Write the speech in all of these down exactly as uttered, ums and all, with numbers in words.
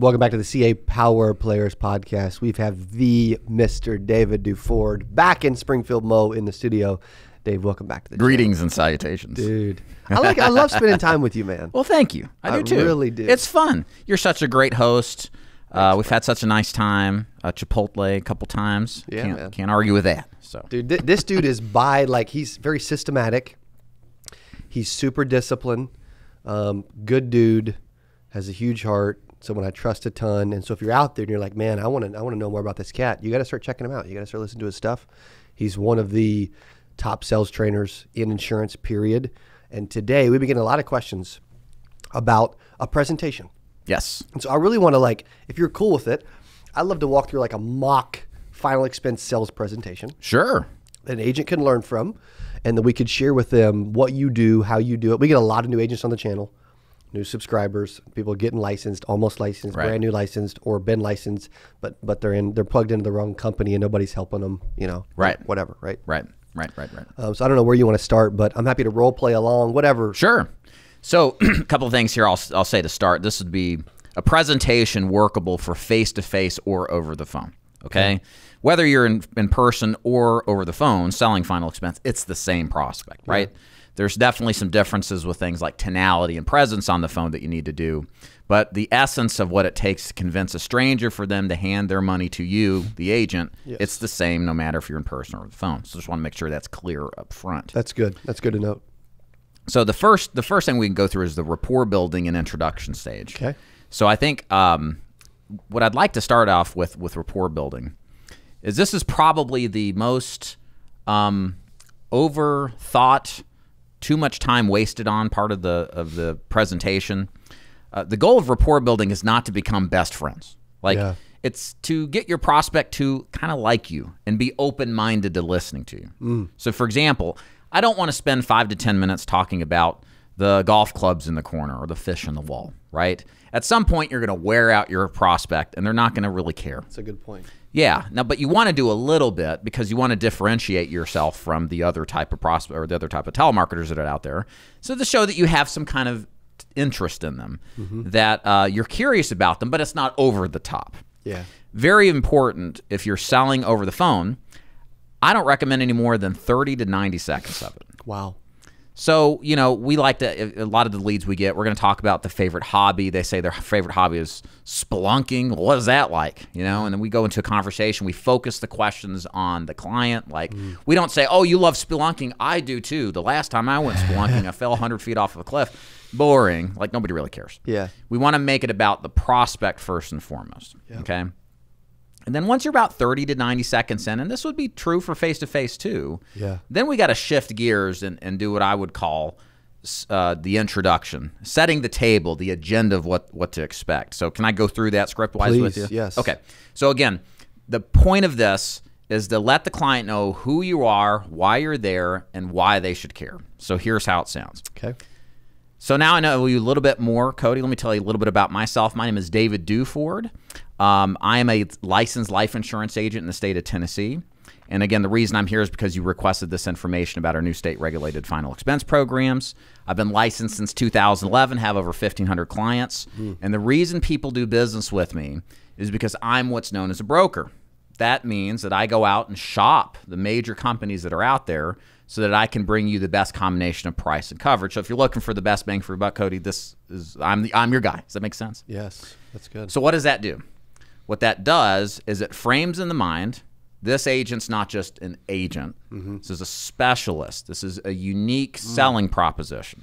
Welcome back to the C A Power Players Podcast. We have the Mister David Duford back in Springfield Mo in the studio. Dave, welcome back to the Greetings show. And salutations. Dude. I like I love spending time with you, man. Well, thank you. I, I do too. I really do. It's fun. You're such a great host. Uh, we've had such a nice time. Uh, Chipotle a couple times. Yeah, can't, can't argue with that. So, dude, th this dude is by, like, he's very systematic. He's super disciplined. Um, good dude. Has a huge heart. Someone I trust a ton. And so if you're out there and you're like, man, I want to I want to know more about this cat, you got to start checking him out. You got to start listening to his stuff. He's one of the top sales trainers in insurance, period. And today we begin a lot of questions about a presentation. Yes. And so I really want to, like, if you're cool with it, I'd love to walk through like a mock final expense sales presentation. Sure. That an agent can learn from, and then we could share with them what you do, how you do it. We get a lot of new agents on the channel, new subscribers, people getting licensed, almost licensed, right. brand new licensed, or been licensed, but but they're in they're plugged into the wrong company and nobody's helping them, you know, right? Whatever, right? Right, right, right, right. Um, so I don't know where you want to start, but I'm happy to role play along, whatever. Sure. So a couple of things here I'll, I'll say to start. This would be a presentation workable for face-to-face or over the phone, okay? okay. Whether you're in, in person or over the phone, selling final expense, it's the same prospect, right? Yeah. There's definitely some differences with things like tonality and presence on the phone that you need to do. But the essence of what it takes to convince a stranger for them to hand their money to you, the agent, yes. it's the same no matter if you're in person or the phone. So just want to make sure that's clear up front. That's good. That's good to note. So the first the first thing we can go through is the rapport building and introduction stage. Okay. So I think um, what I'd like to start off with with rapport building is this is probably the most um, overthought, too much time wasted on part of the of the presentation. Uh, the goal of rapport building is not to become best friends. Like yeah. it's to get your prospect to kind of like you and be open-minded to listening to you. Mm. So for example, I don't want to spend five to ten minutes talking about the golf clubs in the corner or the fish on the wall, right? At some point, you're going to wear out your prospect and they're not going to really care. That's a good point. Yeah. Now, but you want to do a little bit because you want to differentiate yourself from the other type of prospect or the other type of telemarketers that are out there. So to show that you have some kind of interest in them, mm-hmm. that uh, you're curious about them, but it's not over the top. Yeah. Very important if you're selling over the phone. I don't recommend any more than thirty to ninety seconds of it. Wow. So, you know, we like to, a lot of the leads we get, we're going to talk about the favorite hobby. They say their favorite hobby is spelunking. Well, what is that like? You know, and then we go into a conversation. We focus the questions on the client. Like, mm. we don't say, oh, you love spelunking. I do too. The last time I went spelunking, I fell one hundred feet off of a cliff. Boring. Like, nobody really cares. Yeah. We want to make it about the prospect first and foremost. Yeah. Okay. And then once you're about thirty to ninety seconds in, and this would be true for face-to-face too, yeah. then we got to shift gears and, and do what I would call uh, the introduction, setting the table, the agenda of what, what to expect. So can I go through that script-wise with you? Yes. Okay. So again, the point of this is to let the client know who you are, why you're there, and why they should care. So here's how it sounds. Okay. So now I know you a little bit more, Cody. Let me tell you a little bit about myself. My name is David Duford. Um, I am a licensed life insurance agent in the state of Tennessee. And again, the reason I'm here is because you requested this information about our new state-regulated final expense programs. I've been licensed since two thousand eleven, have over fifteen hundred clients. Mm. And the reason people do business with me is because I'm what's known as a broker. That means that I go out and shop the major companies that are out there so that I can bring you the best combination of price and coverage. So if you're looking for the best bang for your buck, Cody, this is I'm the I'm your guy. Does that make sense? Yes, that's good. So what does that do? What that does is it frames in the mind this agent's not just an agent. Mm-hmm. This is a specialist. This is a unique mm. selling proposition.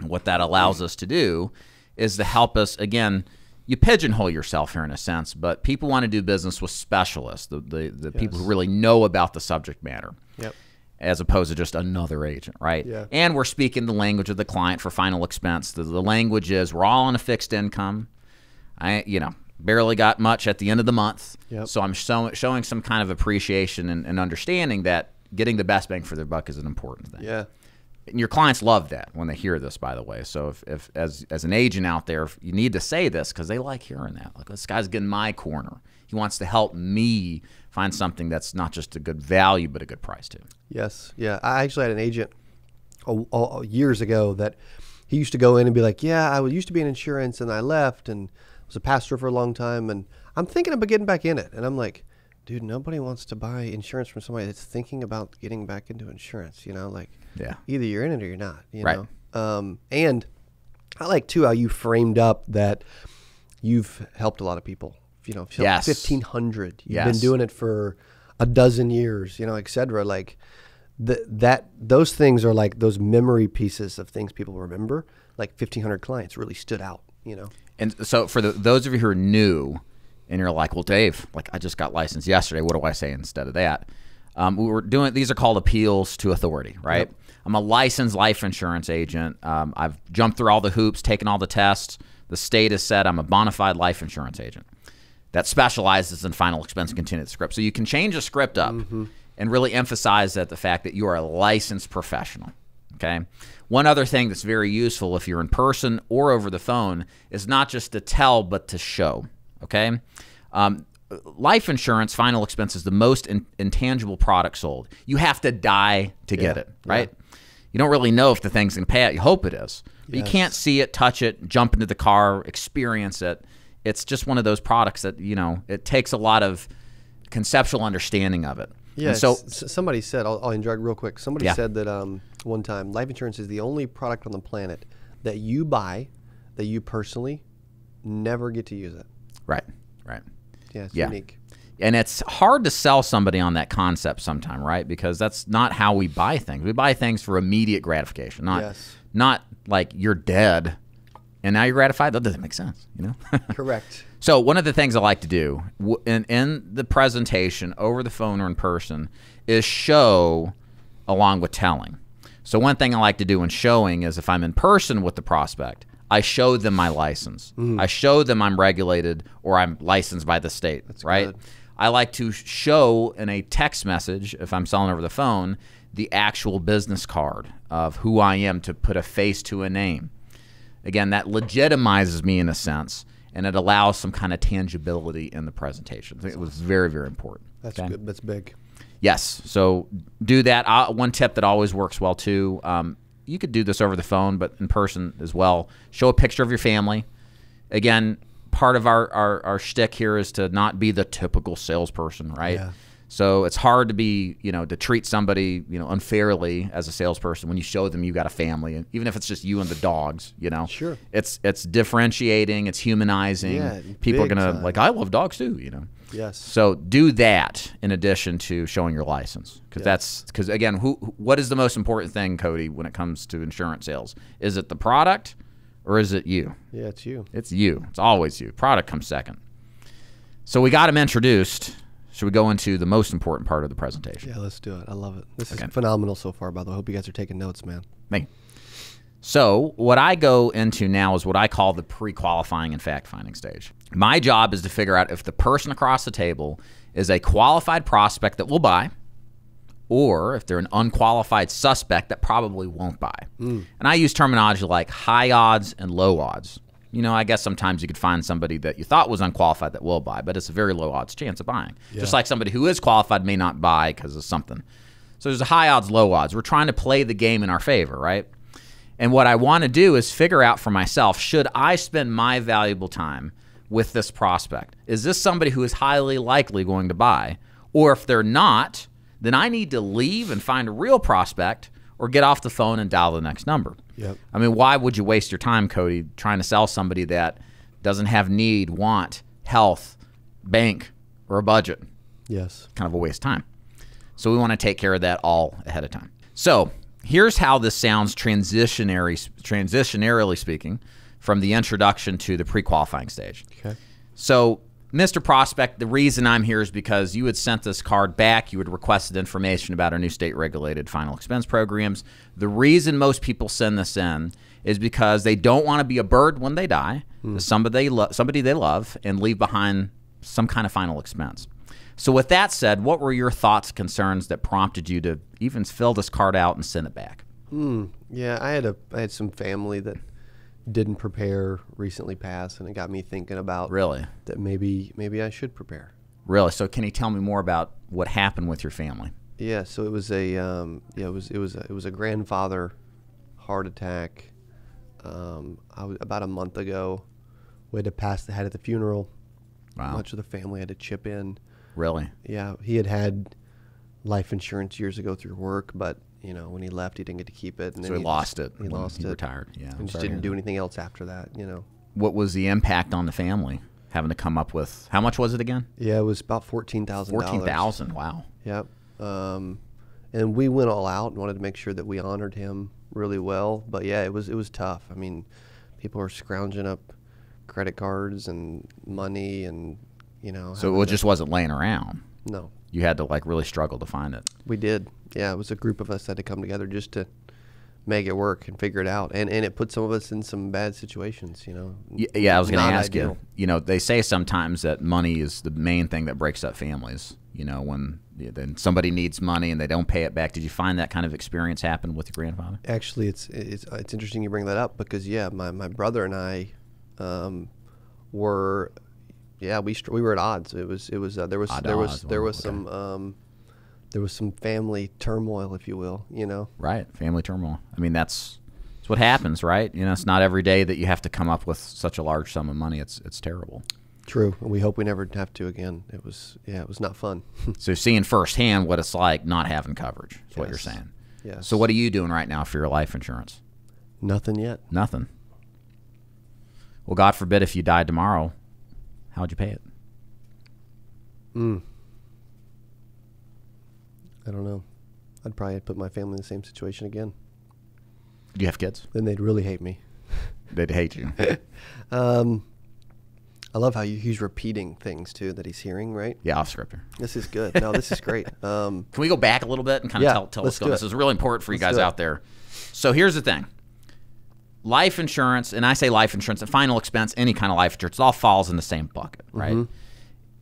And what that allows mm. us to do is to help us, again, you pigeonhole yourself here in a sense, but people want to do business with specialists, the, the, the yes. people who really know about the subject matter. Yep. As opposed to just another agent, right? Yeah. And we're speaking the language of the client for final expense. The, the language is we're all on a fixed income. I, you know, barely got much at the end of the month. Yep. So I'm show, showing some kind of appreciation and, and understanding that getting the best bang for their buck is an important thing. Yeah. And your clients love that when they hear this, by the way. So if, if as, as an agent out there, if you need to say this because they like hearing that. Like, this guy's getting my corner. He wants to help me find something that's not just a good value, but a good price too. Yes. Yeah. I actually had an agent a, a, years ago that he used to go in and be like, yeah, I used to be in insurance and I left and was a pastor for a long time, and I'm thinking about getting back in it. And I'm like, dude, nobody wants to buy insurance from somebody that's thinking about getting back into insurance, you know, like yeah. either you're in it or you're not, you right. know? Um, and I like too, how you framed up that you've helped a lot of people, you know, yes. fifteen hundred, you've yes. been doing it for a dozen years, you know, et cetera. Like the, that, those things are like those memory pieces of things people remember, like fifteen hundred clients really stood out, you know? And so for the, those of you who are new, and you're like, well, Dave, like I just got licensed yesterday. What do I say instead of that? Um, we were doing, these are called appeals to authority, right? Yep. I'm a licensed life insurance agent. Um, I've jumped through all the hoops, taken all the tests. The state has said I'm a bona fide life insurance agent that specializes in final expense contingent script. So you can change a script up mm-hmm. and really emphasize that the fact that you are a licensed professional. Okay. One other thing that's very useful if you're in person or over the phone is not just to tell, but to show. Okay, um, life insurance final expense is the most in, intangible product sold. You have to die to yeah, get it, right? Yeah. You don't really know if the thing's gonna pay out. You hope it is, but yes. you can't see it, touch it, jump into the car, experience it. It's just one of those products that you know it takes a lot of conceptual understanding of it. Yeah. And so somebody said, I'll, I'll interject real quick. Somebody yeah. said that um, one time, life insurance is the only product on the planet that you buy that you personally never get to use it. Right, right. Yeah, it's yeah. unique. And it's hard to sell somebody on that concept sometime, right? Because that's not how we buy things. We buy things for immediate gratification, not yes. not like you're dead and now you're gratified. That doesn't make sense, you know? Correct. So one of the things I like to do in, in the presentation, over the phone or in person, is show along with telling. So one thing I like to do in showing is if I'm in person with the prospect, I show them my license. Mm. I show them I'm regulated or I'm licensed by the state, That's right? Good. I like to show in a text message, if I'm selling over the phone, the actual business card of who I am to put a face to a name. Again, that legitimizes me in a sense, and it allows some kind of tangibility in the presentation. I think it was very, very important. That's okay? good, that's big. Yes, so do that. I, one tip that always works well too, um, you could do this over the phone, but in person as well. Show a picture of your family. Again, part of our, our, our shtick here is to not be the typical salesperson, right? Yeah. So it's hard to be, you know, to treat somebody, you know, unfairly as a salesperson when you show them you've got a family, and even if it's just you and the dogs, you know? Sure. It's, it's differentiating, it's humanizing. Yeah, people are gonna, time. like, I love dogs too, you know? Yes. So do that in addition to showing your license, because yes. that's because again, who what is the most important thing, Cody, when it comes to insurance sales? Is it the product, or is it you? Yeah, it's you. It's you. It's always you. Product comes second. So we got them introduced. Should we go into the most important part of the presentation? Yeah, let's do it. I love it. This okay. is phenomenal so far. By the way, I hope you guys are taking notes, man. Me. So what I go into now is what I call the pre-qualifying and fact-finding stage. My job is to figure out if the person across the table is a qualified prospect that will buy, or if they're an unqualified suspect that probably won't buy. Mm. And I use terminology like high odds and low odds. You know, I guess sometimes you could find somebody that you thought was unqualified that will buy, but it's a very low odds chance of buying. Yeah. Just like somebody who is qualified may not buy because of something. So there's a high odds, low odds. We're trying to play the game in our favor, right? And what I want to do is figure out for myself, should I spend my valuable time with this prospect? Is this somebody who is highly likely going to buy? Or if they're not, then I need to leave and find a real prospect or get off the phone and dial the next number. Yep. I mean, why would you waste your time, Cody, trying to sell somebody that doesn't have need, want, health, bank, or a budget? Yes. Kind of a waste of time. So we want to take care of that all ahead of time. So here's how this sounds transitionary, transitionarily speaking, from the introduction to the pre-qualifying stage. Okay. So, Mister Prospect, the reason I'm here is because you had sent this card back. You had requested information about our new state-regulated final expense programs. The reason most people send this in is because they don't want to be a bird when they die, hmm. somebody, they somebody they love, and leave behind some kind of final expense. So with that said, what were your thoughts, concerns that prompted you to even fill this card out and send it back? Mm, yeah, I had a I had some family that didn't prepare, recently passed, and it got me thinking about really that maybe maybe I should prepare. Really? So can you tell me more about what happened with your family? Yeah, so it was a um, yeah, it was it was a, it was a grandfather heart attack um, I was, about a month ago. We had to pass the hat at the funeral. Wow. Much of the family had to chip in. Really? Yeah. He had had life insurance years ago through work, but you know, when he left, he didn't get to keep it. And so then he lost it. He lost it. He retired. Yeah. And just didn't do anything else after that, you know. What was the impact on the family having to come up with, how much was it again? Yeah, it was about fourteen thousand dollars. fourteen thousand dollars, wow. Yep. Um, and we went all out and wanted to make sure that we honored him really well. But yeah, it was, it was tough. I mean, people were scrounging up credit cards and money and, you know. So it just wasn't laying around. No. You had to like really struggle to find it. We did. Yeah, it was a group of us that had to come together just to make it work and figure it out. And and it put some of us in some bad situations, you know. Yeah, I was going to ask you, you know, they say sometimes that money is the main thing that breaks up families, you know, when then somebody needs money and they don't pay it back. Did you find that kind of experience happen with your grandfather? Actually, it's it's, it's interesting you bring that up because, yeah, my, my brother and I um, were, yeah, we we were at odds. It was, it was, uh, there was, there was, there was some, um, there was some family turmoil, if you will, you know? Right, family turmoil. I mean, that's, that's what happens, right? You know, it's not every day that you have to come up with such a large sum of money. It's it's terrible. True, and we hope we never have to again. It was, yeah, it was not fun. So seeing firsthand what it's like not having coverage is yes. what you're saying. Yes. So what are you doing right now for your life insurance? Nothing yet. Nothing. Well, God forbid if you died tomorrow, how would you pay it? Hmm. I don't know. I'd probably put my family in the same situation again. Do you have kids? Then they'd really hate me. They'd hate you. um, I love how you, he's repeating things, too, that he's hearing, right? Yeah, off script here. This is good. No, this is great. Um, Can we go back a little bit and kind of yeah, tell, tell us? This is really important for you let's guys out there. So here's the thing. Life insurance, and I say life insurance, and final expense, any kind of life insurance, it all falls in the same bucket, right? Mm-hmm.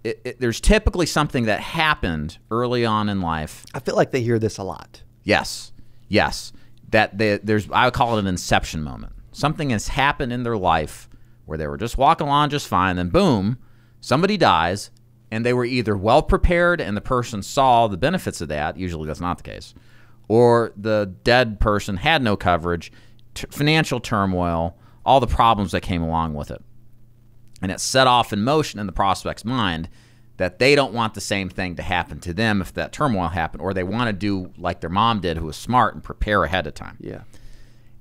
It, it, there's typically something that happened early on in life. I feel like they hear this a lot. Yes, yes. That they, there's, I would call it an inception moment. Something has happened in their life where they were just walking along just fine, then boom, somebody dies, and they were either well prepared and the person saw the benefits of that, usually that's not the case, or the dead person had no coverage, t- financial turmoil, all the problems that came along with it. And it set off in motion in the prospect's mind that they don't want the same thing to happen to them if that turmoil happened, or they want to do like their mom did, who was smart and prepare ahead of time. Yeah.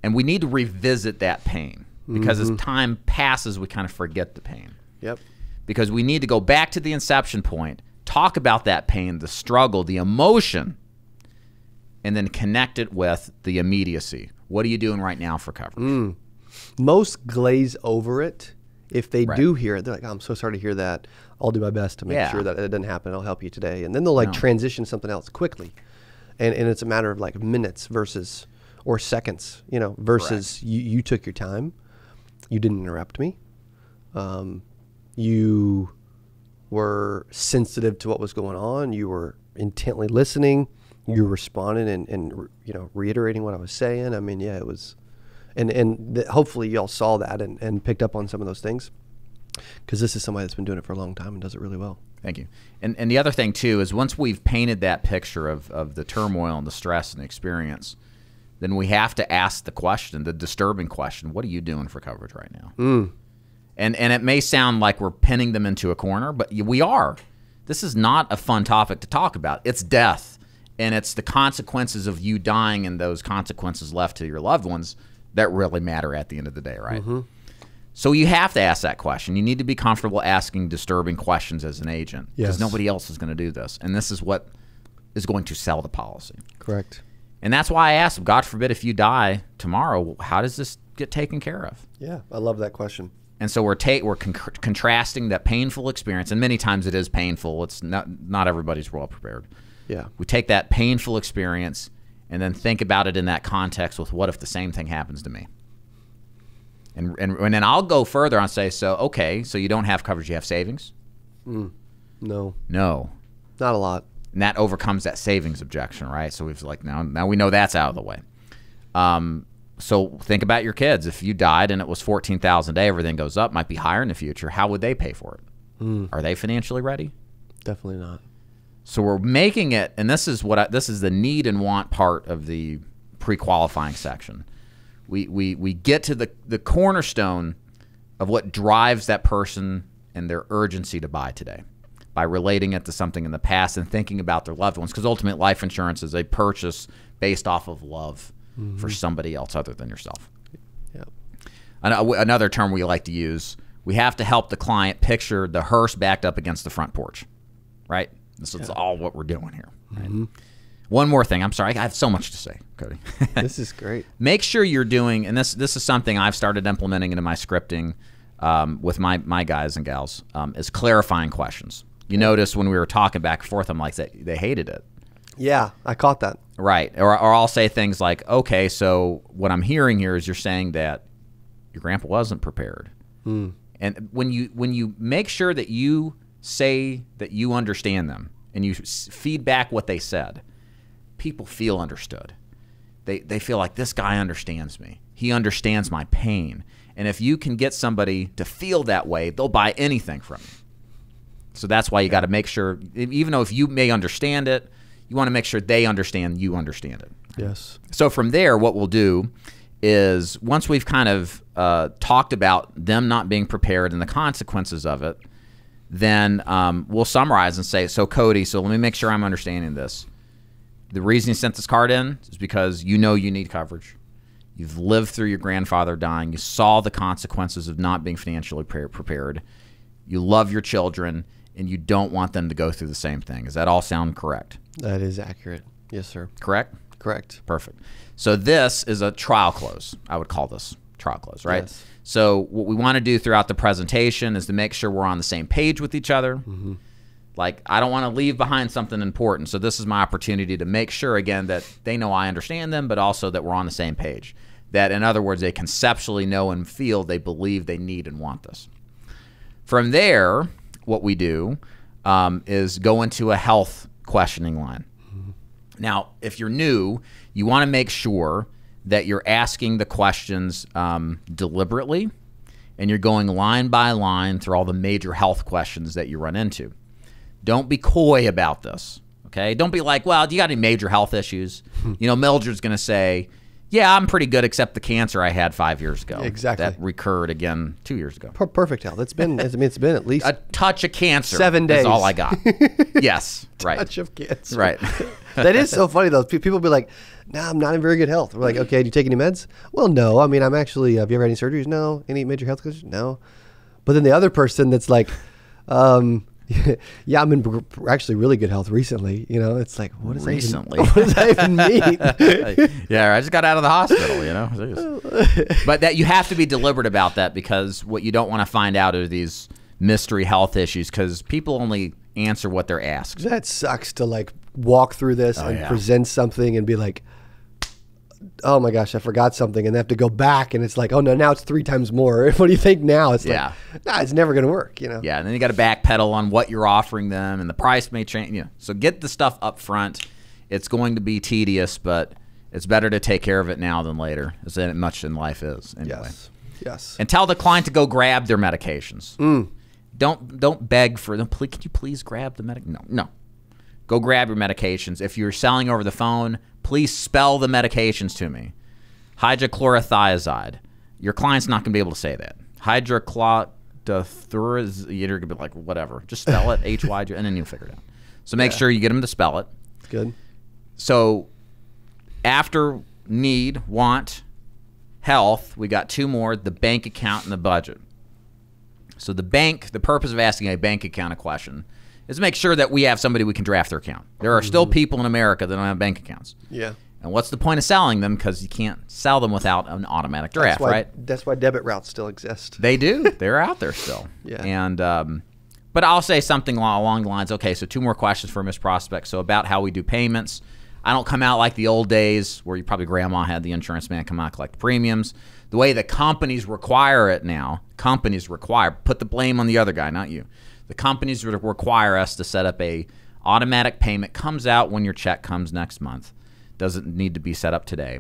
And we need to revisit that pain because mm-hmm. as time passes, we kind of forget the pain. Yep. Because we need to go back to the inception point, talk about that pain, the struggle, the emotion, and then connect it with the immediacy. What are you doing right now for coverage? Mm. Most glaze over it. If they right. do hear it, they're like, oh, I'm so sorry to hear that. I'll do my best to make yeah. sure that it doesn't happen. I'll help you today. And then they'll like no. transition something else quickly. And and it's a matter of like minutes versus, or seconds, you know, versus you, you took your time. You didn't interrupt me. Um, you were sensitive to what was going on. You were intently listening. Yeah. You responded and, and, you know, reiterating what I was saying. I mean, yeah, it was... And, and th hopefully y'all saw that and, and picked up on some of those things, because this is somebody that's been doing it for a long time and does it really well. Thank you. And, and the other thing, too, is once we've painted that picture of, of the turmoil and the stress and the experience, then we have to ask the question, the disturbing question, what are you doing for coverage right now? Mm. And, and it may sound like we're pinning them into a corner, but we are. This is not a fun topic to talk about. It's death, and it's the consequences of you dying and those consequences left to your loved ones that really matter at the end of the day, right? Mm-hmm. So you have to ask that question. You need to be comfortable asking disturbing questions as an agent, because yes. nobody else is going to do this. And this is what is going to sell the policy. Correct. And that's why I asked them, God forbid if you die tomorrow, how does this get taken care of? Yeah, I love that question. And so we're ta we're con contrasting that painful experience, and many times it is painful. It's not, not everybody's well prepared. Yeah. We take that painful experience and then think about it in that context with what if the same thing happens to me? And, and, and then I'll go further and say, so, okay, so you don't have coverage, you have savings? Mm, no. No. Not a lot. And that overcomes that savings objection, right? So we've like, now, now we know that's out of the way. Um, so think about your kids. If you died and it was fourteen thousand a day, everything goes up, might be higher in the future. How would they pay for it? Mm. Are they financially ready? Definitely not. So we're making it, and this is what I, this is the need and want part of the pre-qualifying section. We we we get to the the cornerstone of what drives that person and their urgency to buy today by relating it to something in the past and thinking about their loved ones, because ultimate life insurance is a purchase based off of love mm-hmm. for somebody else other than yourself. Yeah. Another term we like to use, we have to help the client picture the hearse backed up against the front porch, right? This is yeah. all what we're doing here. Right? Mm-hmm. One more thing. I'm sorry. I have so much to say, Cody. This is great. Make sure you're doing, and this this is something I've started implementing into my scripting um, with my, my guys and gals, um, is clarifying questions. You yeah. notice when we were talking back and forth, I'm like, they, they hated it. Yeah, I caught that. Right. Or, or I'll say things like, okay, so what I'm hearing here is you're saying that your grandpa wasn't prepared. Mm. And when you when you make sure that you say that you understand them and you feed back what they said, people feel understood. They, they feel like this guy understands me. He understands my pain. And if you can get somebody to feel that way, they'll buy anything from you. So that's why you got to make sure, even though if you may understand it, you want to make sure they understand you understand it. Yes. So from there, what we'll do is once we've kind of uh, talked about them not being prepared and the consequences of it, then um, we'll summarize and say, so Cody, so let me make sure I'm understanding this. The reason you sent this card in is because you know you need coverage. You've lived through your grandfather dying. You saw the consequences of not being financially prepared. You love your children, and you don't want them to go through the same thing. Does that all sound correct? That is accurate. Yes, sir. Correct? Correct. Perfect. So this is a trial close. I would call this trial close, right? Yes. So what we want to do throughout the presentation is to make sure we're on the same page with each other. Mm-hmm. Like, I don't want to leave behind something important, so this is my opportunity to make sure, again, that they know I understand them, but also that we're on the same page. That, in other words, they conceptually know and feel they believe they need and want this. From there, what we do um, is go into a health questioning line. Mm-hmm. Now, if you're new, you want to make sure that you're asking the questions um, deliberately, and you're going line by line through all the major health questions that you run into. Don't be coy about this, okay? Don't be like, well, do you got any major health issues? Hmm. You know, Mildred's going to say, yeah, I'm pretty good except the cancer I had five years ago. Exactly. That recurred again two years ago. Per perfect health. It's been, I mean, it's been at least a touch of cancer. Seven days. That's all I got. Yes, right. Touch of cancer. Right. That is so funny, though. People be like, no, nah, I'm not in very good health. We're like, okay, do you take any meds? Well, no. I mean, I'm actually, have you ever had any surgeries? No. Any major health issues? No. But then the other person that's like, um... yeah, I'm in actually really good health recently. You know, it's like, what does recently? That even, what does that even mean? Yeah, I just got out of the hospital, you know. But that you have to be deliberate about that, because what you don't want to find out are these mystery health issues, because people only answer what they're asked. That sucks to like walk through this oh, and yeah. present something and be like, oh my gosh, I forgot something, and they have to go back, and it's like, oh no, now it's three times more. What do you think now? It's yeah. like, nah, it's never going to work, you know? Yeah, and then you got to backpedal on what you're offering them, and the price may change, you know. So get the stuff up front. It's going to be tedious, but it's better to take care of it now than later, as much in life is, anyway. Yes, yes. And tell the client to go grab their medications. Mm. Don't don't beg for them. Please, can you please grab the medic? No, no. Go grab your medications. If you're selling over the phone, please spell the medications to me. Hydrochlorothiazide. Your client's not going to be able to say that. Hydrochlorothiazide. You're going to be like, whatever. Just spell it, H Y, and then you'll figure it out. So make yeah. sure you get them to spell it. Good. So after need, want, health, we got two more, the bank account and the budget. So the bank, the purpose of asking a bank account a question is to make sure that we have somebody we can draft their account. There are still people in America that don't have bank accounts. Yeah. And what's the point of selling them? Because you can't sell them without an automatic draft, that's why, right? That's why debit routes still exist. They do. They're out there still. Yeah. And um, but I'll say something along the lines, okay, so two more questions for Miss Prospect. So about how we do payments. I don't come out like the old days where you probably grandma had the insurance man come out and collect premiums. The way the companies require it now, companies require, put the blame on the other guy, not you. The companies would require us to set up a automatic payment, comes out when your check comes next month, doesn't need to be set up today,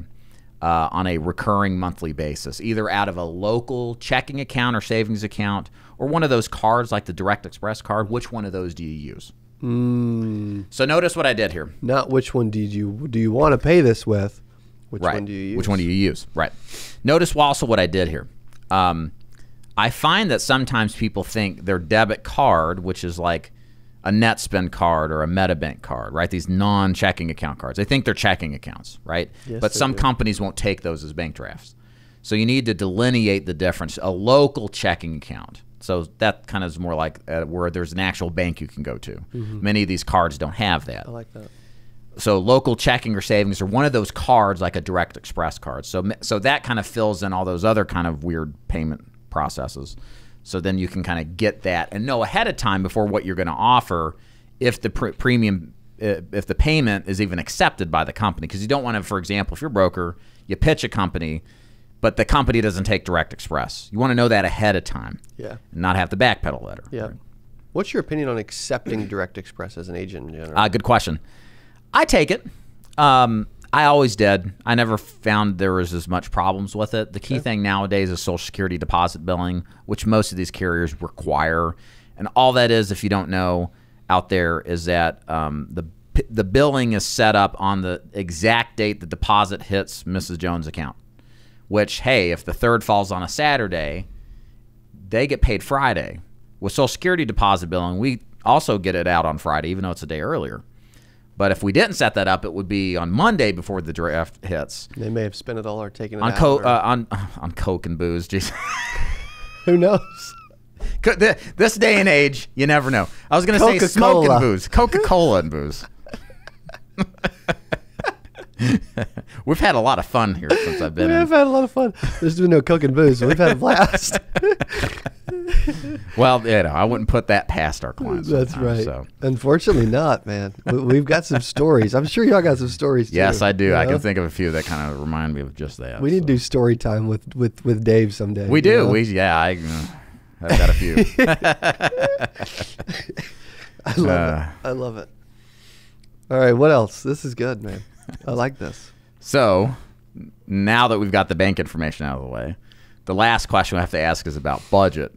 uh, on a recurring monthly basis, either out of a local checking account or savings account, or one of those cards like the Direct Express card. Which one of those do you use? Mm. So notice what I did here. Not which one did you do you want to pay this with, which right. one do you use? Which one do you use? Right. Notice also what I did here. Um, I find that sometimes people think their debit card, which is like a NetSpend card or a MetaBank card, right? These non-checking account cards. They think they're checking accounts, right? Yes, but some do. Companies won't take those as bank drafts. So you need to delineate the difference. A local checking account. So that kind of is more like uh, where there's an actual bank you can go to. Mm-hmm. Many of these cards don't have that. I like that. So local checking or savings are one of those cards, like a Direct Express card. So, so that kind of fills in all those other kind of weird payment processes. So then you can kind of get that and know ahead of time before what you're going to offer if the pr premium, if the payment is even accepted by the company. Because you don't want to, for example, if you're a broker, you pitch a company, but the company doesn't take Direct Express. You want to know that ahead of time. Yeah. And not have to backpedal later. Yeah. Right? What's your opinion on accepting Direct Express as an agent in general? Uh, good question. I take it. Um, I always did. I never found there was as much problems with it. The key okay. thing nowadays is Social Security deposit billing, which most of these carriers require. And all that is, if you don't know out there, is that um, the, the billing is set up on the exact date the deposit hits Missus Jones' account. Which, hey, if the third falls on a Saturday, they get paid Friday. With Social Security deposit billing, we also get it out on Friday, even though it's a day earlier. But if we didn't set that up, it would be on Monday before the draft hits. They may have spent it all or taken it on, co or... uh, on, on coke and booze. Jeez. Who knows? This day and age, you never know. I was going to say smoke and booze. Coca-Cola and booze. We've had a lot of fun here since I've been we have in. had a lot of fun. There's been no coke and booze. We've had a blast. Well, you know, I wouldn't put that past our clients. That's time, right. So. Unfortunately not, man. We've got some stories. I'm sure y'all got some stories too. Yes, I do. You know? I can think of a few that kind of remind me of just that. We need so. to do story time with, with, with Dave someday. We do. You know? We Yeah, I, I've got a few. I love uh, it. I love it. All right, what else? This is good, man. I like this. So now that we've got the bank information out of the way, the last question I have to ask is about budget.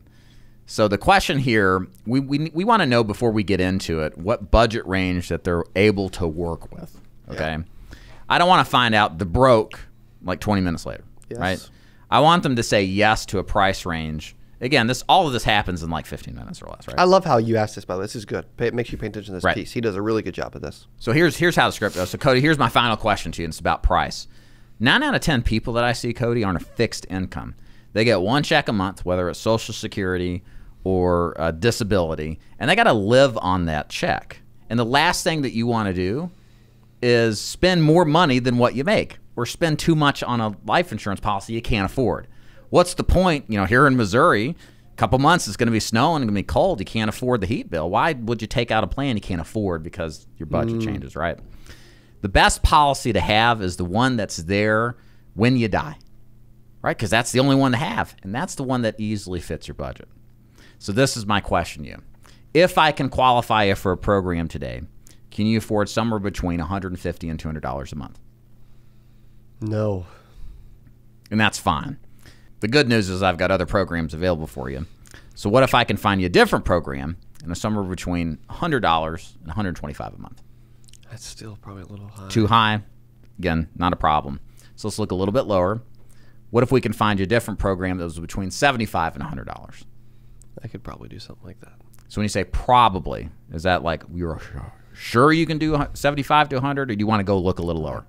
So the question here, we, we, we want to know before we get into it, what budget range that they're able to work with, okay? Yeah. I don't want to find out the broke like twenty minutes later, yes. right? I want them to say yes to a price range. Again, this all of this happens in like fifteen minutes or less, right? I love how you asked this, by the way. This is good. Pay, it makes you pay attention to this right. piece. He does a really good job of this. So here's here's how the script goes. So Cody, here's my final question to you, and it's about price. nine out of ten people that I see, Cody, are on a fixed income. They get one check a month, whether it's Social Security or uh, disability, and they got to live on that check. And the last thing that you want to do is spend more money than what you make or spend too much on a life insurance policy you can't afford. What's the point? You know, here in Missouri, a couple months it's going to be snowing, it's going to be cold. You can't afford the heat bill. Why would you take out a plan you can't afford because your budget mm. changes, right? The best policy to have is the one that's there when you die, right? Because that's the only one to have, and that's the one that easily fits your budget. So this is my question to you. If I can qualify you for a program today, can you afford somewhere between one hundred fifty dollars and two hundred dollars a month? No. And that's fine. The good news is I've got other programs available for you. So what if I can find you a different program and it's somewhere between one hundred dollars and one hundred twenty-five dollars a month? That's still probably a little high. Too high. Again, not a problem. So let's look a little bit lower. What if we can find you a different program that was between seventy-five dollars and one hundred dollars? I could probably do something like that. So when you say probably, is that like you're sure you can do seventy-five dollars to one hundred dollars, or do you want to go look a little lower?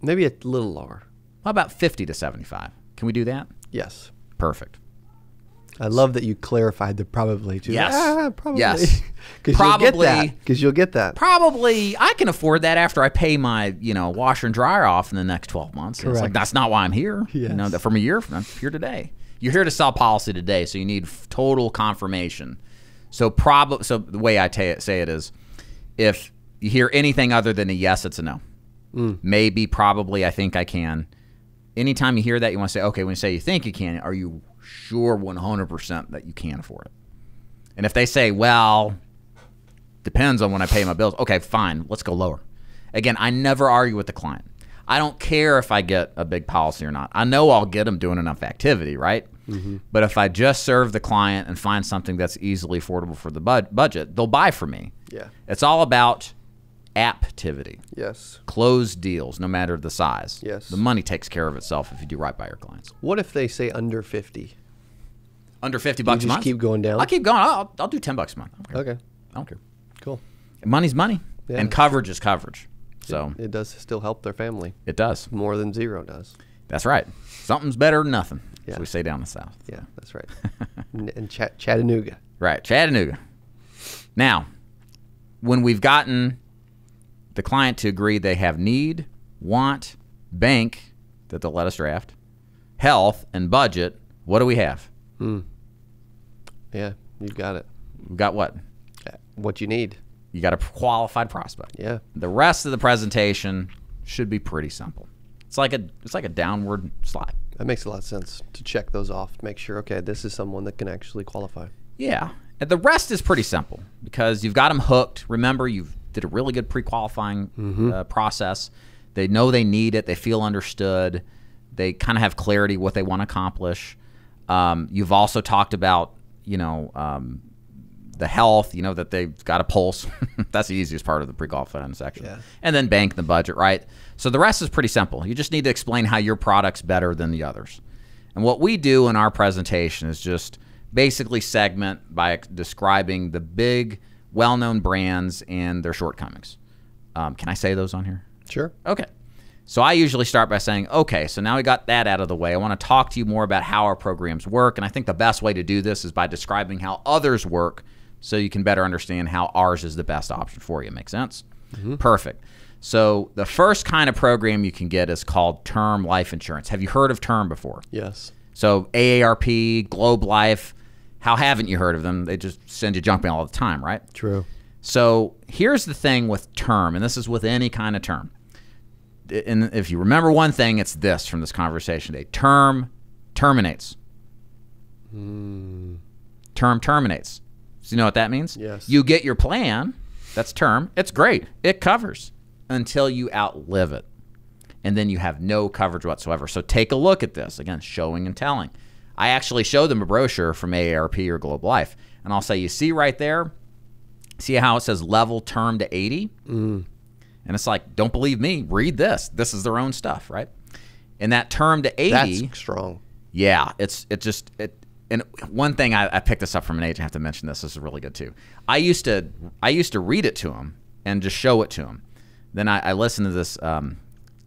Maybe a little lower. How about fifty dollars to seventy-five dollars? Can we do that? Yes. Perfect. I love that you clarified the probably too. Yes. Ah, probably. Yes. Probably. Because you'll get that. Probably. I can afford that after I pay my, you know, washer and dryer off in the next twelve months. Correct. It's like, that's not why I'm here. Yes. You know, from a year from here today. You're here to sell policy today, so you need total confirmation. So probably. So the way I say it, say it is, if you hear anything other than a yes, it's a no. Mm. Maybe, probably, I think I can. Anytime you hear that, you want to say, okay, when you say you think you can, are you sure one hundred percent that you can afford it? And if they say, well, depends on when I pay my bills. Okay, fine. Let's go lower. Again, I never argue with the client. I don't care if I get a big policy or not. I know I'll get them doing enough activity, right? Mm-hmm. But if I just serve the client and find something that's easily affordable for the bud budget, they'll buy from me. Yeah. It's all about aptivity. Yes. Closed deals, no matter the size. Yes. The money takes care of itself if you do right by your clients. What if they say under fifty? under fifty bucks you just a month. Keep going down. I'll keep going. I'll, I'll do ten bucks a month. Okay. I don't care. Cool. Money's money. Yeah. And coverage is coverage. So it, it does still help their family. It does. More than zero does. That's right. Something's better than nothing. Yeah. As we say down the South. Yeah, that's right. And Ch Chattanooga. Right, Chattanooga. Now, when we've gotten the client to agree they have need, want, bank, that they'll let us draft, health, and budget, what do we have? Hmm. Yeah, you've got it. We've got what? What you need. You got a qualified prospect. Yeah. The rest of the presentation should be pretty simple. It's like a it's like a downward slide. That makes a lot of sense to check those off, make sure, okay, this is someone that can actually qualify. Yeah. And the rest is pretty simple because you've got them hooked. Remember, you did a really good pre-qualifying mm-hmm. uh, process. They know they need it. They feel understood. They kind of have clarity what they want to accomplish. Um, you've also talked about, you know, um, the health, you know, that they've got a pulse. That's the easiest part of the pre-qualifying section. Yeah. And then bank the budget, right? So the rest is pretty simple. You just need to explain how your product's better than the others. And what we do in our presentation is just basically segment by describing the big, well-known brands and their shortcomings. Um, can I say those on here? Sure. Okay. So I usually start by saying, okay, so now we got that out of the way. I want to talk to you more about how our programs work. And I think the best way to do this is by describing how others work so you can better understand how ours is the best option for you. Make sense? Mm-hmm. Perfect. So the first kind of program you can get is called term life insurance. Have you heard of term before? Yes. So A A R P, Globe Life, how haven't you heard of them? They just send you junk mail all the time, right? True. So here's the thing with term, and this is with any kind of term. And if you remember one thing, it's this from this conversation today. Term terminates. Mm. Term terminates. So you know what that means? Yes. You get your plan. That's term. It's great. It covers until you outlive it. And then you have no coverage whatsoever. So take a look at this. Again, showing and telling. I actually show them a brochure from A A R P or Globe Life. And I'll say, you see right there? See how it says level term to eighty? Mm. And it's like, don't believe me, read this. This is their own stuff, right? And that term to eighty. That's strong. Yeah, it's it just, it. And one thing, I, I picked this up from an agent, I have to mention this, this is really good too. I used to I used to read it to him and just show it to him. Then I, I listened to this, um,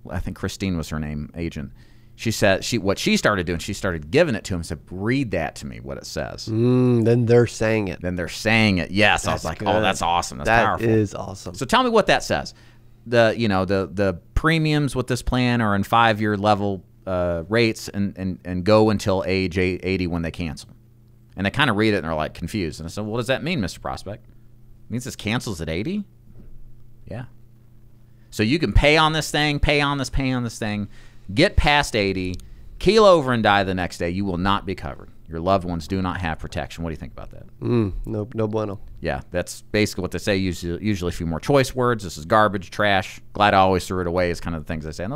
I think Christine was her name, agent. She said, she what she started doing, she started giving it to him and said, read that to me, what it says. Mm, then they're saying it. Then they're saying it, yes. That's I was like, good. Oh, that's awesome, that's that powerful. That is awesome. So tell me what that says. The you know the the premiums with this plan are in five year level uh, rates and, and and go until age eighty when they cancel, and they kind of read it and they're like confused. And I said, well, what does that mean, Mister Prospect? It means this cancels at eighty. Yeah. So you can pay on this thing, pay on this, pay on this thing, get past eighty, keel over and die the next day. You will not be covered. Your loved ones do not have protection. What do you think about that? Mm, no, no bueno. Yeah, that's basically what they say. Usually, usually a few more choice words. This is garbage, trash. Glad I always threw it away is kind of the things they say. And,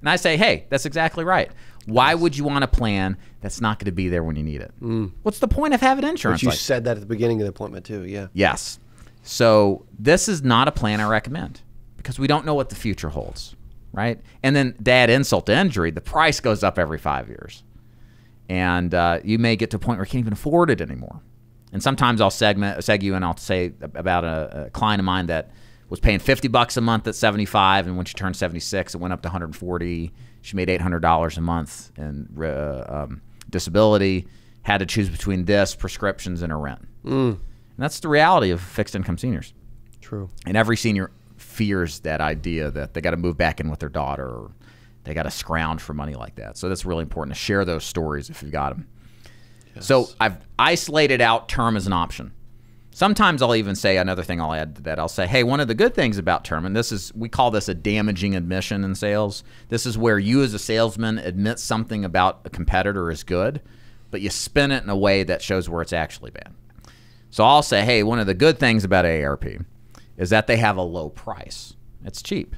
and I say, hey, that's exactly right. Why would you want a plan that's not going to be there when you need it? Mm. What's the point of having insurance? But you like? said that at the beginning of the appointment too, yeah. Yes. So this is not a plan I recommend because we don't know what the future holds, right? And then to add insult to injury, the price goes up every five years. And uh, you may get to a point where you can't even afford it anymore. And sometimes I'll segment, seg you and I'll say about a, a client of mine that was paying fifty bucks a month at seventy-five, and when she turned seventy-six, it went up to one hundred forty. She made eight hundred dollars a month in uh, um, disability, had to choose between this, prescriptions, and her rent. Mm. And that's the reality of fixed income seniors. True. And every senior fears that idea that they got to move back in with their daughter or they got to scrounge for money like that. So that's really important to share those stories if you've got them. Yes. So I've isolated out term as an option. Sometimes I'll even say another thing I'll add to that. I'll say, hey, one of the good things about term, and this is, we call this a damaging admission in sales. This is where you as a salesman admit something about a competitor is good, but you spin it in a way that shows where it's actually bad. So I'll say, hey, one of the good things about A A R P is that they have a low price. It's cheap.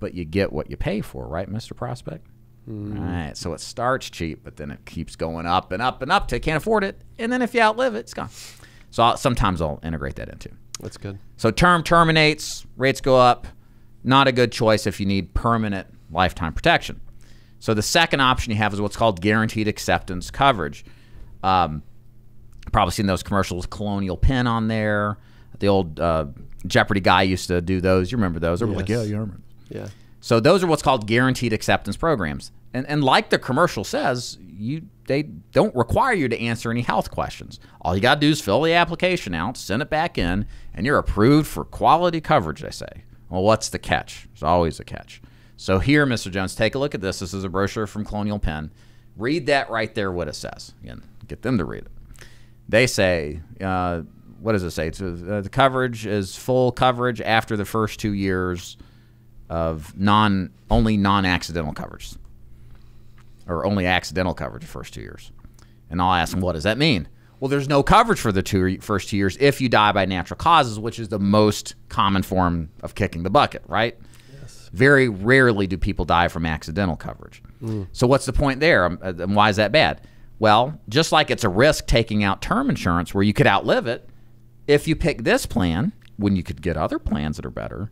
But you get what you pay for, right, Mister Prospect? Mm. All right, so it starts cheap, but then it keeps going up and up and up till you can't afford it, and then if you outlive it, it's gone. So I'll, sometimes I'll integrate that into. That's good. So term terminates, rates go up, not a good choice if you need permanent lifetime protection. So the second option you have is what's called guaranteed acceptance coverage. Um, probably seen those commercials, Colonial Penn on there. The old uh, Jeopardy guy used to do those. You remember those? They were yes. like, yeah, you remember. Yeah. So those are what's called guaranteed acceptance programs. And, and like the commercial says, you they don't require you to answer any health questions. All you got to do is fill the application out, send it back in, and you're approved for quality coverage, they say. Well, what's the catch? There's always a catch. So here, Mister Jones, take a look at this. This is a brochure from Colonial Penn. Read that right there, what it says. Again, get them to read it. They say, uh, what does it say? It's, uh, the coverage is full coverage after the first two years of non only non-accidental coverage, or only accidental coverage the first two years. And I'll ask them, what does that mean? Well, there's no coverage for the two, first two years if you die by natural causes, which is the most common form of kicking the bucket, right? Yes. Very rarely do people die from accidental coverage. Mm. So what's the point there? And why is that bad? Well, just like it's a risk taking out term insurance where you could outlive it, if you pick this plan when you could get other plans that are better,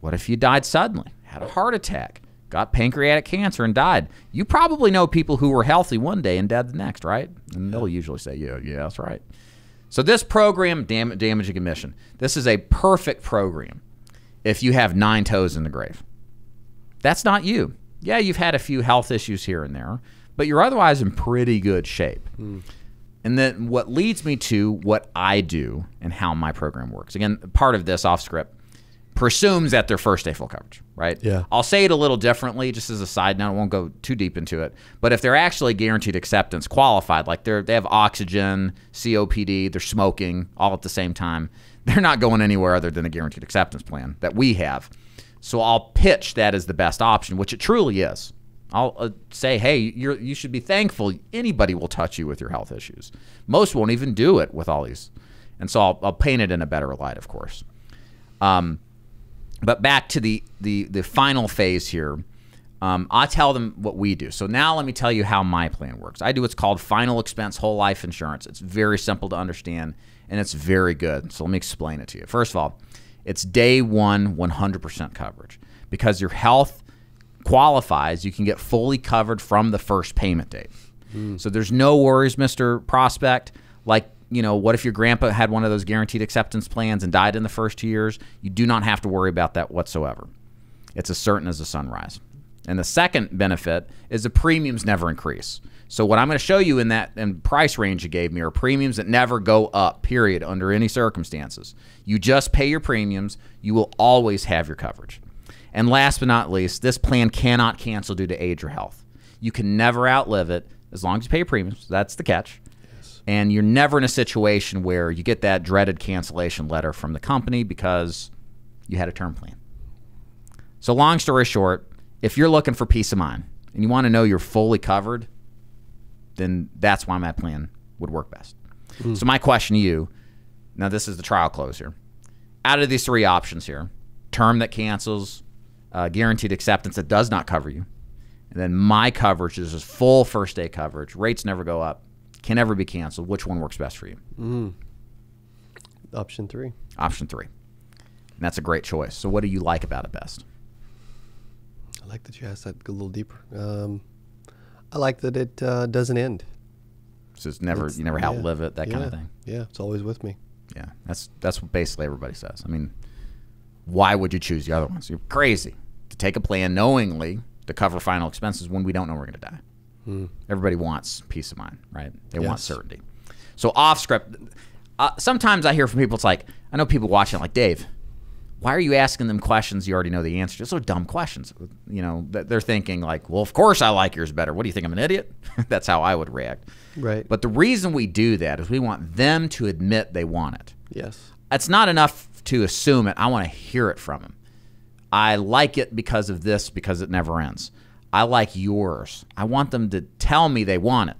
what if you died suddenly, had a heart attack, got pancreatic cancer and died? You probably know people who were healthy one day and dead the next, right? And they'll usually say, yeah, yeah, that's right. So this program, dam damaging admission, this is a perfect program if you have nine toes in the grave. That's not you. Yeah, you've had a few health issues here and there, but you're otherwise in pretty good shape. Mm. And then what leads me to what I do and how my program works. Again, part of this off script presumes that they're first day full coverage, right? Yeah. I'll say it a little differently, just as a side note. I won't go too deep into it. But if they're actually guaranteed acceptance qualified, like they're they have oxygen, C O P D, they're smoking all at the same time, they're not going anywhere other than a guaranteed acceptance plan that we have. So I'll pitch that as the best option, which it truly is. I'll uh, say, hey, you're, you should be thankful anybody will touch you with your health issues. Most won't even do it with all these. And so I'll, I'll paint it in a better light, of course. Um, but back to the, the, the final phase here, um, I tell them what we do. So now let me tell you how my plan works. I do what's called final expense whole life insurance. It's very simple to understand, and it's very good. So let me explain it to you. First of all, it's day one, one hundred percent coverage. Because your health qualifies, you can get fully covered from the first payment date. Mm. So there's no worries, Mister Prospect. Like, you know, what if your grandpa had one of those guaranteed acceptance plans and died in the first two years? You do not have to worry about that whatsoever. It's as certain as the sunrise. And the second benefit is the premiums never increase. So what I'm going to show you in that in price range you gave me are premiums that never go up, period, under any circumstances. You just pay your premiums. You will always have your coverage. And last but not least, this plan cannot cancel due to age or health. You can never outlive it as long as you pay your premiums. That's the catch. Yes. And you're never in a situation where you get that dreaded cancellation letter from the company because you had a term plan. So long story short, if you're looking for peace of mind and you want to know you're fully covered, then that's why my plan would work best. Mm. So my question to you, now this is the trial close here. Out of these three options here, term that cancels, Uh, guaranteed acceptance that does not cover you, and then my coverage is just full first day coverage, rates never go up, can never be canceled, which one works best for you? Mm. Option three. Option three. And that's a great choice. So what do you like about it best? I like that you asked that a little deeper. um, I like that it uh, doesn't end, so it's never it's, you never yeah, outlive it, that yeah, kind of thing. Yeah, it's always with me. Yeah, that's that's what basically everybody says. I mean, why would you choose the other ones? You're crazy to take a plan knowingly to cover final expenses when we don't know we're going to die. Mm. Everybody wants peace of mind, right? They yes. want certainty. So off script, uh, sometimes I hear from people, it's like, I know people watching like, Dave, why are you asking them questions you already know the answer to? Those are dumb questions. You know, they're thinking like, well, of course I like yours better. What do you think, I'm an idiot? That's how I would react. Right. But the reason we do that is we want them to admit they want it. Yes. It's not enough to assume it. I want to hear it from him. I like it because of this, because it never ends. I like yours. I want them to tell me they want it,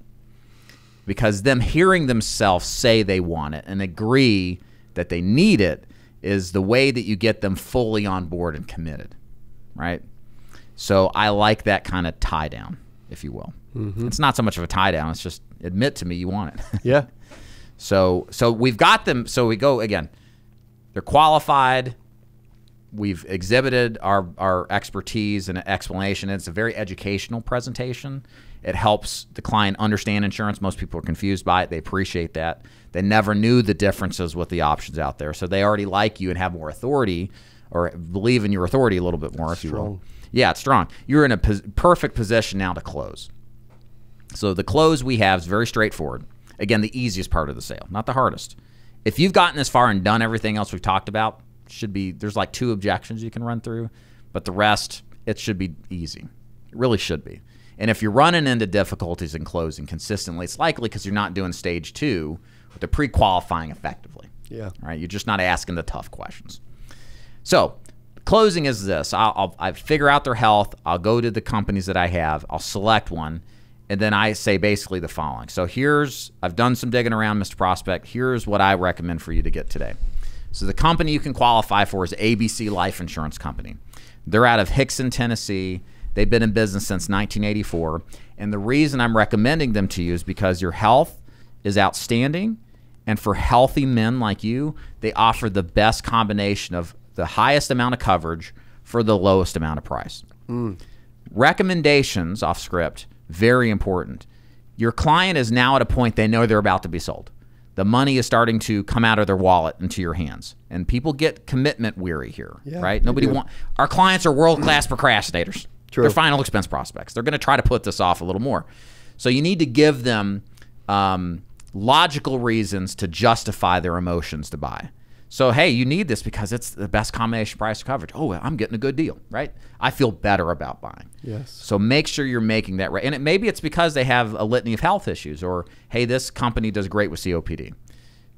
because them hearing themselves say they want it and agree that they need it is the way that you get them fully on board and committed, right? So I like that kind of tie down, if you will. Mm-hmm. It's not so much of a tie down. It's just admit to me you want it. Yeah. So, so we've got them. So we go again. They're qualified. We've exhibited our, our expertise and explanation. It's a very educational presentation. It helps the client understand insurance. Most people are confused by it. They appreciate that. They never knew the differences with the options out there. So they already like you and have more authority, or believe in your authority a little bit more, if you will. Yeah, it's strong. You're in a pos- perfect position now to close. So the close we have is very straightforward. Again, the easiest part of the sale, not the hardest. If you've gotten this far and done everything else we've talked about, should be, there's like two objections you can run through, but the rest, it should be easy. It really should be. And if you're running into difficulties in closing consistently, it's likely because you're not doing stage two, the pre-qualifying effectively. Yeah. All right. You're just not asking the tough questions. So closing is this. I'll, I'll I figure out their health. I'll go to the companies that I have. I'll select one. And then I say basically the following. So here's, I've done some digging around, Mister Prospect. Here's what I recommend for you to get today. So the company you can qualify for is A B C Life Insurance Company. They're out of Hickson, Tennessee. They've been in business since nineteen eighty-four. And the reason I'm recommending them to you is because your health is outstanding. And for healthy men like you, they offer the best combination of the highest amount of coverage for the lowest amount of price. Mm. Recommendations off script, very important. Your client is now at a point they know they're about to be sold. The money is starting to come out of their wallet into your hands. And people get commitment weary here, yeah, right? Nobody want, our clients are world-class procrastinators. True. They're final expense prospects. They're gonna try to put this off a little more. So you need to give them um, logical reasons to justify their emotions to buy. So, hey, you need this because it's the best combination price coverage. Oh, I'm getting a good deal, right? I feel better about buying. Yes. So make sure you're making that right. And it, maybe it's because they have a litany of health issues, or, hey, this company does great with C O P D.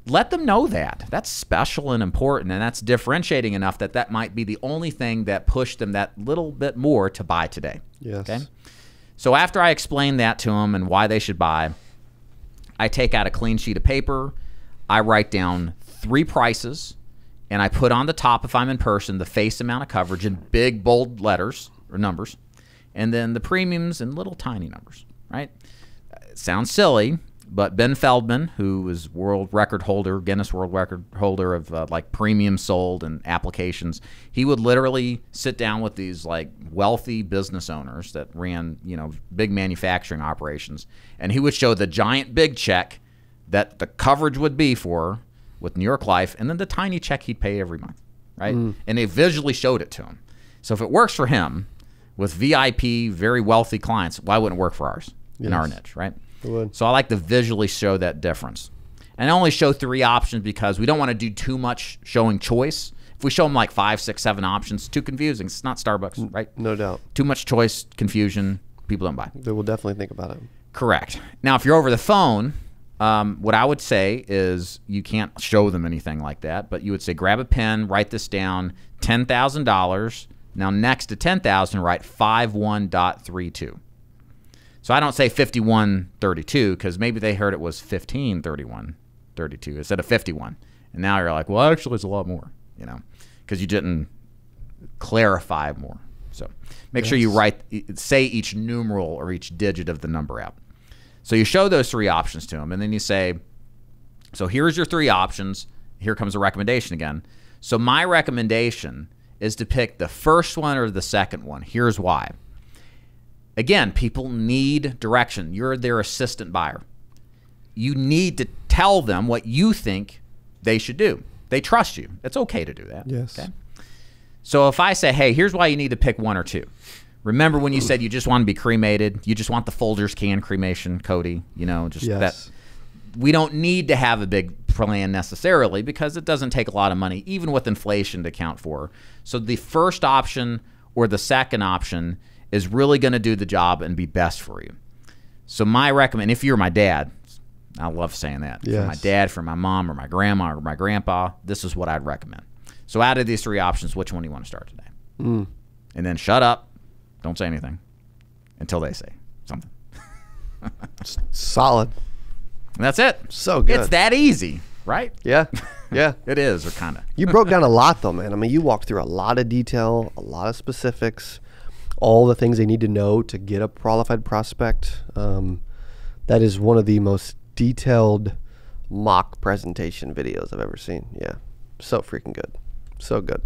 Let them know that. That's special and important, and that's differentiating enough that that might be the only thing that pushed them that little bit more to buy today. Yes. Okay? So after I explain that to them and why they should buy, I take out a clean sheet of paper. I write down three prices, and I put on the top, if I'm in person, the face amount of coverage in big, bold letters or numbers, and then the premiums in little, tiny numbers, right? It sounds silly, but Ben Feldman, who is world record holder, Guinness world record holder of uh, like premiums sold and applications, he would literally sit down with these like wealthy business owners that ran, you know, big manufacturing operations, and he would show the giant big check that the coverage would be for with New York Life, and then the tiny check he'd pay every month, right? Mm. And they visually showed it to him. So if it works for him with V I P, very wealthy clients, why wouldn't it work for ours, yes, in our niche, right? It would. So I like to visually show that difference. And I only show three options because we don't want to do too much showing choice. If we show them like five, six, seven options, too confusing. It's not Starbucks, right? No doubt. Too much choice, confusion, people don't buy. They will definitely think about it. Correct. Now, if you're over the phone, Um, what I would say is you can't show them anything like that, but you would say, grab a pen, write this down, ten thousand dollars. Now next to ten thousand, write fifty-one point thirty-two. So I don't say fifty-one thirty-two because maybe they heard it was fifteen thirty-one thirty-two instead of fifty-one. And now you're like, well, actually it's a lot more, you know, because you didn't clarify more. So make yes. sure you write, say each numeral or each digit of the number out. So you show those three options to them, and then you say, so here's your three options. Here comes a recommendation again. So my recommendation is to pick the first one or the second one. Here's why. Again, people need direction. You're their assistant buyer. You need to tell them what you think they should do. They trust you. It's okay to do that. Yes. Okay? So if I say, hey, here's why you need to pick one or two. Remember when you said you just want to be cremated? You just want the Folgers can cremation, Cody. You know, just yes. that. We don't need to have a big plan necessarily because it doesn't take a lot of money, even with inflation, to account for. So the first option or the second option is really going to do the job and be best for you. So my recommend, if you're my dad, I love saying that. Yes. For my dad, for my mom, or my grandma, or my grandpa, this is what I'd recommend. So out of these three options, which one do you want to start today? Mm. And then shut up. Don't say anything until they say something. Solid. And that's it. So good. It's that easy, right? Yeah, yeah. It is, or kind of. You broke down a lot, though, man. I mean, you walked through a lot of detail, a lot of specifics, all the things they need to know to get a qualified prospect. Um, that is one of the most detailed mock presentation videos I've ever seen. Yeah, so freaking good. So good.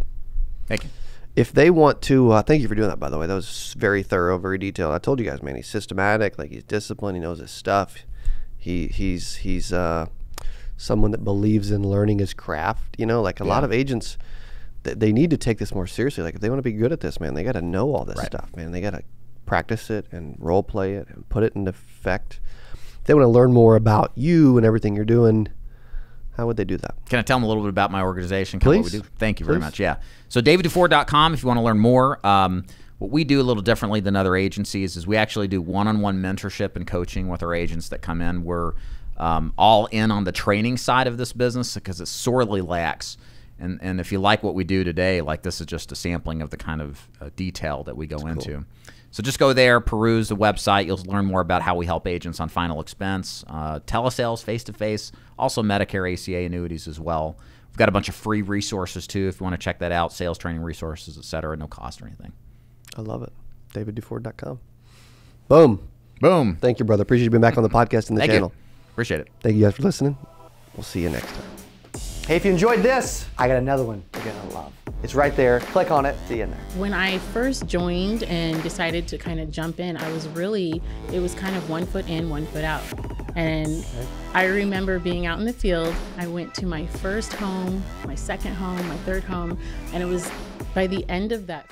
Thank you. if they want to, uh, thank you for doing that, by the way. That was very thorough, very detailed. I told you guys, man, he's systematic, like he's disciplined, he knows his stuff. He he's he's uh, someone that believes in learning his craft. You know, like a yeah. lot of agents, th they need to take this more seriously. Like if they want to be good at this, man, they got to know all this right. stuff, man. They got to practice it and role play it and put it into effect. If they want to learn more about you and everything you're doing, how would they do that? Can I tell them a little bit about my organization? Please. What we do? Thank you Please. very much. Yeah. So david duford dot com if you want to learn more. Um, what we do a little differently than other agencies is we actually do one-on-one mentorship and coaching with our agents that come in. We're um, all in on the training side of this business because it sorely lacks. And, and if you like what we do today, like this is just a sampling of the kind of uh, detail that we go That's into. Cool. So just go there, peruse the website. You'll learn more about how we help agents on final expense, uh, telesales, face-to-face, also Medicare, A C A annuities as well. We've got a bunch of free resources too if you want to check that out, sales training resources, et cetera, no cost or anything. I love it. david duford dot com. Boom. Boom. Thank you, brother. Appreciate you being back on the podcast and the Thank channel. You. Appreciate it. Thank you guys for listening. We'll see you next time. Hey, if you enjoyed this, I got another one you're gonna love. It's right there. Click on it. See you in there. When I first joined and decided to kind of jump in, I was really, it was kind of one foot in, one foot out. And okay. I remember being out in the field. I went to my first home, my second home, my third home, and it was by the end of that.